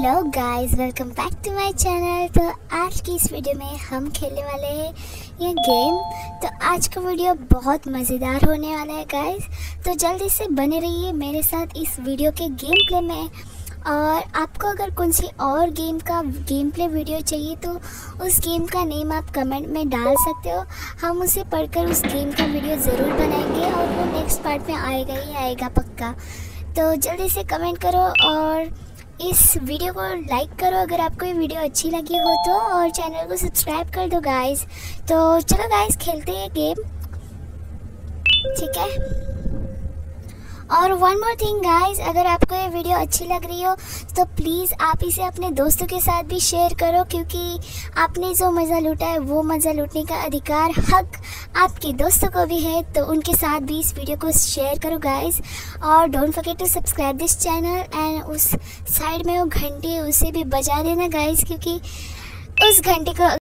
Hello guys, welcome back to my channel. तो आज की इस वीडियो में हम खेलने वाले हैं ये गेम। तो आज का वीडियो बहुत मज़ेदार होने वाला है गाइस, तो जल्दी से बने रहिए मेरे साथ इस वीडियो के गेम प्ले में। और आपको अगर कौन सी और गेम का गेम प्ले वीडियो चाहिए तो उस गेम का नेम आप कमेंट में डाल सकते हो, हम उसे पढ़कर उस गेम का वीडियो ज़रूर बनाएंगे और वो नेक्स्ट पार्ट में आएगा ही आएगा पक्का। तो जल्दी से कमेंट करो और इस वीडियो को लाइक करो अगर आपको ये वीडियो अच्छी लगी हो तो, और चैनल को सब्सक्राइब कर दो गाइस। तो चलो गाइस खेलते हैं गेम, ठीक है। और वन मोर थिंग गाइस, अगर आपको ये वीडियो अच्छी लग रही हो तो प्लीज़ आप इसे अपने दोस्तों के साथ भी शेयर करो, क्योंकि आपने जो मज़ा लूटा है वो मज़ा लूटने का अधिकार हक आपके दोस्तों को भी है, तो उनके साथ भी इस वीडियो को शेयर करो गाइस। और don't forget to subscribe this channel and उस साइड में वो घंटी उसे भी बजा देना गाइस, क्योंकि उस घंटे को